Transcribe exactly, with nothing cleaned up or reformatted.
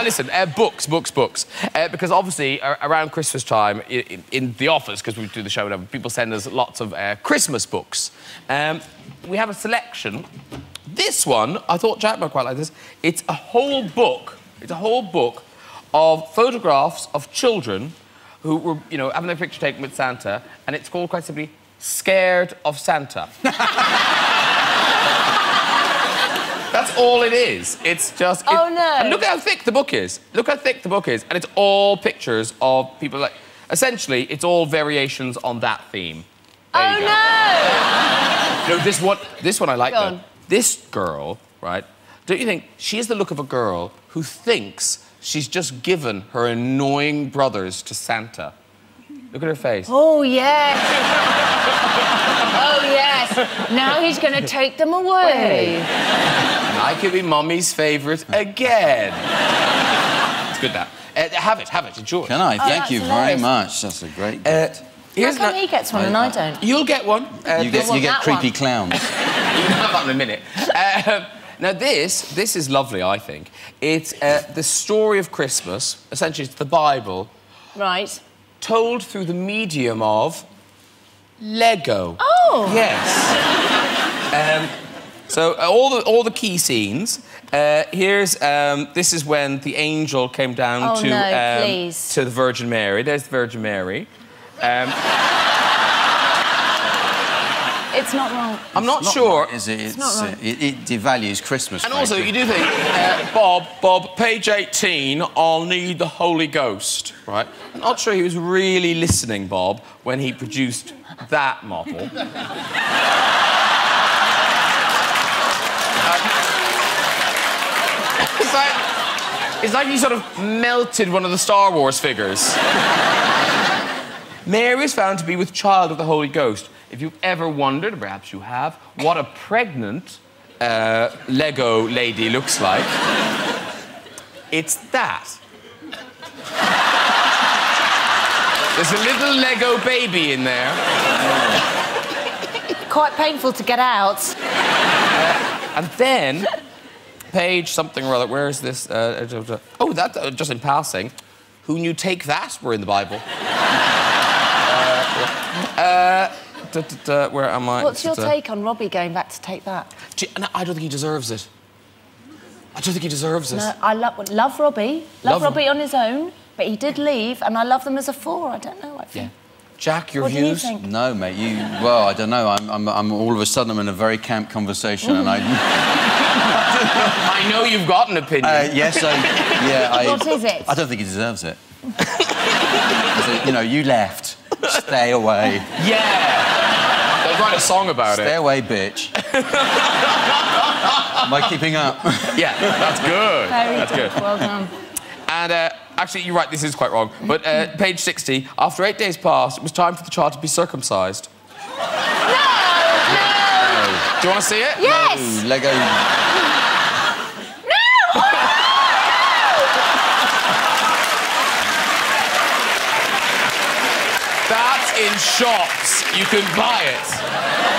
now listen, uh, books, books, books. Uh, because obviously, uh, around Christmas time, in, in the office, because we do the show, whatever, people send us lots of uh, Christmas books. Um, we have a selection. This one, I thought Jack might quite like this. It's a whole book. It's a whole book of photographs of children who were, you know, having their picture taken with Santa, and it's called quite simply Scared of Santa. That's all it is. It's just... It, oh, no. And look how thick the book is. Look how thick the book is. And it's all pictures of people like... Essentially, it's all variations on that theme. There oh, you go. No! No, this one... This one I like, though. This girl, right, don't you think she is the look of a girl who thinks she's just given her annoying brothers to Santa. Look at her face. Oh, yes. Oh, yes. Now he's going to take them away. Wait. I could be Mommy's favourite again. It's good, that. Uh, have it, have it, enjoy. Can I? Oh, thank you hilarious. very much. That's a great gift. Uh, How come he gets one I, and I don't? You'll get one. Uh, you get, one, you get creepy one. clowns. You'll have that in a minute. Uh, Now, this, this is lovely, I think. It's uh, the story of Christmas, essentially it's the Bible... Right. ...told through the medium of... Lego. Oh! Yes. um, so, uh, all, the, all the key scenes. Uh, here's... Um, this is when the angel came down oh, to... No, um, please. ...to the Virgin Mary. There's the Virgin Mary. Um... It's not wrong. I'm not, not sure. Wrong, is it? It's, it's not wrong. Uh, it, it devalues Christmas. And also, you do think, uh, Bob, Bob, page eighteen, I'll need the Holy Ghost, right? I'm not sure he was really listening, Bob, when he produced that model. uh, it's, like, it's like he sort of melted one of the Star Wars figures. Mary is found to be with child of the Holy Ghost. If you've ever wondered, perhaps you have, what a pregnant uh, Lego lady looks like, it's that. There's a little Lego baby in there. Quite painful to get out. Uh, and then, page something or other, where is this? Uh, oh, that, uh, just in passing, who knew Take That were in the Bible? uh, uh, Da, da, da, where am I? What's your da, da. take on Robbie going back to Take That? Do you, no, I don't think he deserves it. I don't think he deserves it. No, I love love Robbie. Love, love Robbie him. on his own, but he did leave, and I love them as a four. I don't know. I think. Yeah. Jack, your what views? Do you think? No, mate. You well, I don't know. I'm, I'm, I'm all of a sudden I'm in a very camp conversation, mm. and I. I know you've got an opinion. Uh, yes, I. Yeah, I. What is it? I don't think he deserves it. So, you know, you left. Stay away. Yeah. Write a song about Stay it. Stay away, bitch. Am I keeping up? Yeah, that's good. Very that's good. good. Well done. And uh, actually, you're right. This is quite wrong. But uh, page sixty. After eight days passed, it was time for the child to be circumcised. No, no. Do you want to see it? Yes. No, Lego. No. That's in shops. You can buy it.